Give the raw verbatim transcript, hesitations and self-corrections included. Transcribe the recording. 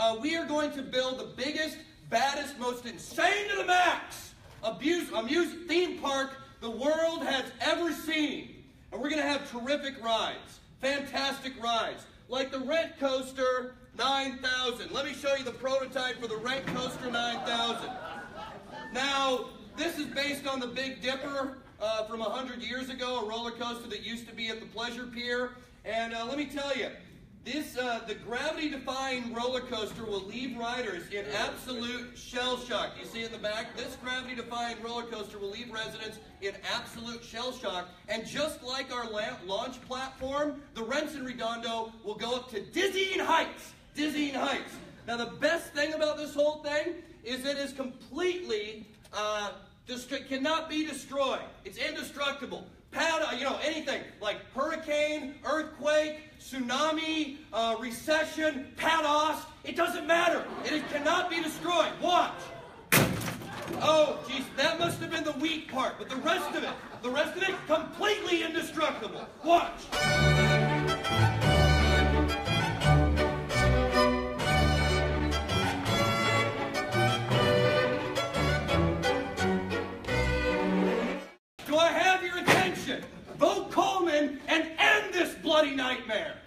uh, we are going to build the biggest, baddest, most insane to the max abuse, amuse theme park the world has ever seen. And we're going to have terrific rides, fantastic rides, like the Rent-Coaster nine thousand. Let me show you the prototype for the Rent-Coaster nine thousand. Now, this is based on the Big Dipper uh, from a hundred years ago, a roller coaster that used to be at the Pleasure Pier. And uh, let me tell you, this uh, the gravity-defying roller coaster will leave riders in absolute shell shock. You see in the back, this gravity-defying roller coaster will leave residents in absolute shell shock. And just like our launch platform, the Rents and Redondo will go up to dizzying heights, dizzying heights. Now, the best thing about this whole thing is it is completely uh, cannot be destroyed. It's indestructible. Pad, you know, anything like hurricane, earthquake, tsunami, uh, recession, pados, it doesn't matter. It cannot be destroyed. Watch. Oh, geez, that must have been the weak part, but the rest of it, the rest of it, completely indestructible. Watch. Vote Coleman and end this bloody nightmare!